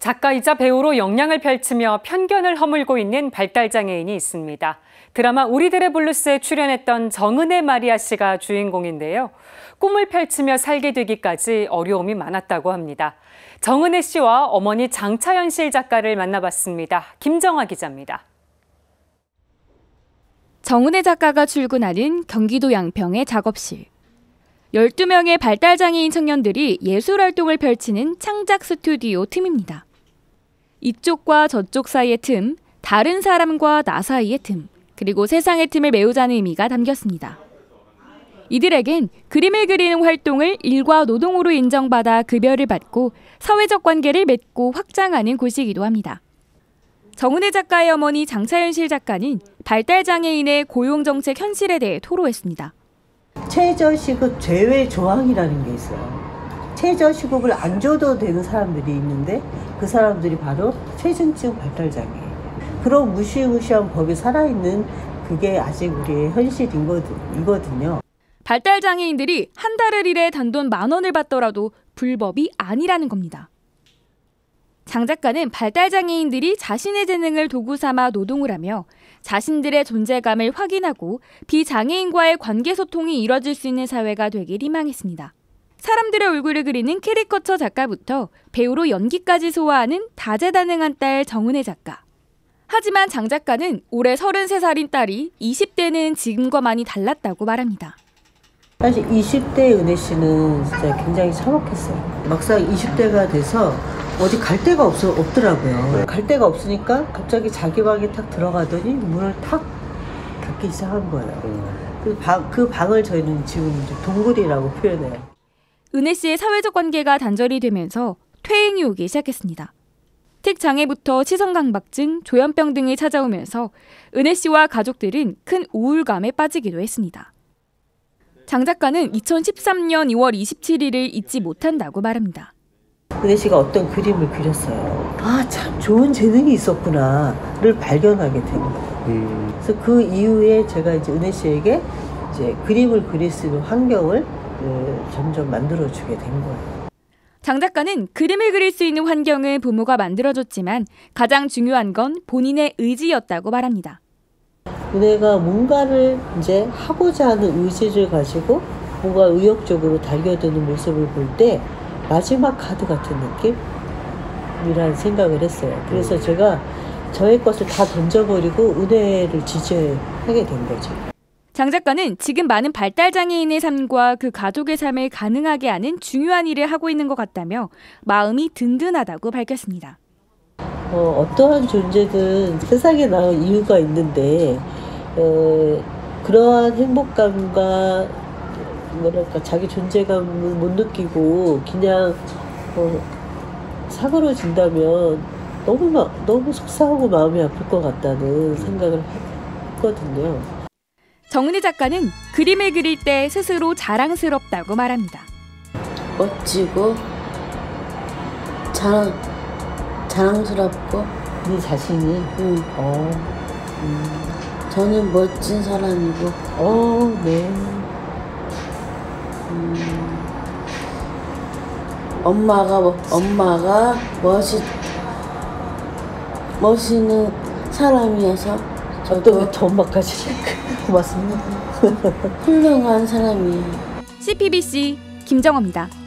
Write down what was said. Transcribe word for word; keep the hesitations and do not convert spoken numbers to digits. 작가이자 배우로 역량을 펼치며 편견을 허물고 있는 발달장애인이 있습니다. 드라마 우리들의 블루스에 출연했던 정은혜 마리아 씨가 주인공인데요. 꿈을 펼치며 살게 되기까지 어려움이 많았다고 합니다. 정은혜 씨와 어머니 장차현실 작가를 만나봤습니다. 김정아 기자입니다. 정은혜 작가가 출근하는 경기도 양평의 작업실. 열두 명의 발달장애인 청년들이 예술활동을 펼치는 창작 스튜디오 틈입니다. 이쪽과 저쪽 사이의 틈, 다른 사람과 나 사이의 틈, 그리고 세상의 틈을 메우자는 의미가 담겼습니다. 이들에겐 그림을 그리는 활동을 일과 노동으로 인정받아 급여를 받고 사회적 관계를 맺고 확장하는 곳이기도 합니다. 정은혜 작가의 어머니 장차현실 작가는 발달장애인의 고용정책 현실에 대해 토로했습니다. 최저시급 제외 조항이라는 게 있어요. 최저시급을 안 줘도 되는 사람들이 있는데 그 사람들이 바로 최증증 발달장애예요. 그런 무시무시한 법이 살아있는 그게 아직 우리의 현실이거든요. 발달장애인들이 한 달을 일해 단돈 만 원을 받더라도 불법이 아니라는 겁니다. 장 작가는 발달장애인들이 자신의 재능을 도구 삼아 노동을 하며 자신들의 존재감을 확인하고 비장애인과의 관계 소통이 이뤄질 수 있는 사회가 되길 희망했습니다. 사람들의 얼굴을 그리는 캐리커처 작가부터 배우로 연기까지 소화하는 다재다능한 딸 정은혜 작가. 하지만 장 작가는 올해 서른세 살인 딸이 이십 대는 지금과 많이 달랐다고 말합니다. 사실 이십 대의 은혜 씨는 진짜 굉장히 참혹했어요. 막상 이십 대가 돼서 어디 갈 데가 없어, 없더라고요. 갈 데가 없으니까 갑자기 자기 방에 탁 들어가더니 문을 탁 닫기 시작한 거예요. 그, 방, 그 방을 저희는 지금 이제 동굴이라고 표현해요. 은혜 씨의 사회적 관계가 단절이 되면서 퇴행이 오기 시작했습니다. 특장애부터 시선강박증, 조현병 등이 찾아오면서 은혜 씨와 가족들은 큰 우울감에 빠지기도 했습니다. 장 작가는 이천십삼 년 이월 이십칠일을 잊지 못한다고 말합니다. 은혜 씨가 어떤 그림을 그렸어요. 아, 참 좋은 재능이 있었구나를 발견하게 된 거예요. 그래서 그 이후에 제가 이제 은혜 씨에게 이제 그림을 그릴 수 있는 환경을 점점 만들어주게 된 거예요. 장 작가는 그림을 그릴 수 있는 환경을 부모가 만들어줬지만 가장 중요한 건 본인의 의지였다고 말합니다. 은혜가 뭔가를 이제 하고자 하는 의지를 가지고 뭔가 의욕적으로 달려드는 모습을 볼 때 마지막 카드 같은 느낌이라는 생각을 했어요. 그래서 제가 저의 것을 다 던져버리고 은혜를 지지하게 된 거죠. 장 작가는 지금 많은 발달장애인의 삶과 그 가족의 삶을 가능하게 하는 중요한 일을 하고 있는 것 같다며 마음이 든든하다고 밝혔습니다. 어, 어떠한 존재든 세상에 나온 이유가 있는데 어, 그러한 행복감과 뭐랄까 자기 존재감을 못 느끼고 그냥 어, 사그러진다면 너무 마, 너무 속상하고 마음이 아플 것 같다는 생각을 했거든요. 정은혜 작가는 그림을 그릴 때 스스로 자랑스럽다고 말합니다. 멋지고 자랑 자랑스럽고 네 자신이 응. 어. 음. 저는 멋진 사람이고 어, 네. 음. 엄마가 엄마가 멋있 멋있는 사람이어서 저도 저 엄마까지 고맙습니다. 훌륭한 사람이에요. 씨피비씨 김정아입니다.